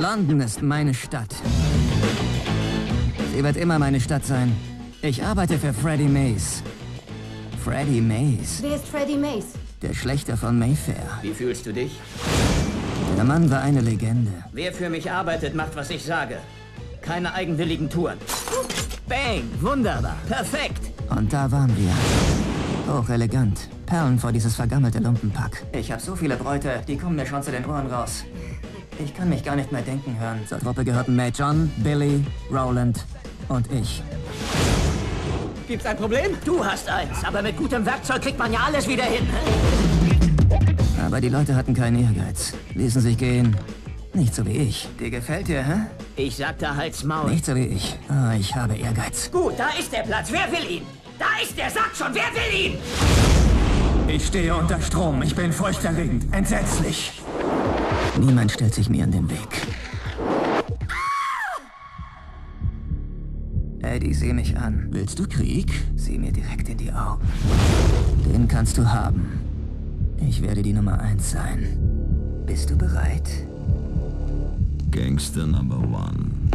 London ist meine Stadt. Sie wird immer meine Stadt sein. Ich arbeite für Freddie Mays. Freddie Mays? Wer ist Freddie Mays? Der Schlächter von Mayfair. Wie fühlst du dich? Der Mann war eine Legende. Wer für mich arbeitet, macht, was ich sage. Keine eigenwilligen Touren. Bang! Wunderbar! Perfekt! Und da waren wir. Hochelegant. Perlen vor dieses vergammelte Lumpenpack. Ich habe so viele Bräute, die kommen mir schon zu den Ohren raus. Ich kann mich gar nicht mehr denken hören. Zur Truppe gehörten May John, Billy, Roland und ich. Gibt's ein Problem? Du hast eins, aber mit gutem Werkzeug kriegt man ja alles wieder hin. Aber die Leute hatten keinen Ehrgeiz. Ließen sich gehen. Nicht so wie ich. Dir gefällt dir, hä? Ich sagte Hals, Maul. Nicht so wie ich. Ah, ich habe Ehrgeiz. Gut, da ist der Platz. Wer will ihn? Da ist der Sack schon. Wer will ihn? Ich stehe unter Strom. Ich bin furchterregend. Entsetzlich. Niemand stellt sich mir in den Weg. Eddie, sieh mich an. Willst du Krieg? Sieh mir direkt in die Augen. Den kannst du haben. Ich werde die Nummer 1 sein. Bist du bereit? Gangster No. 1.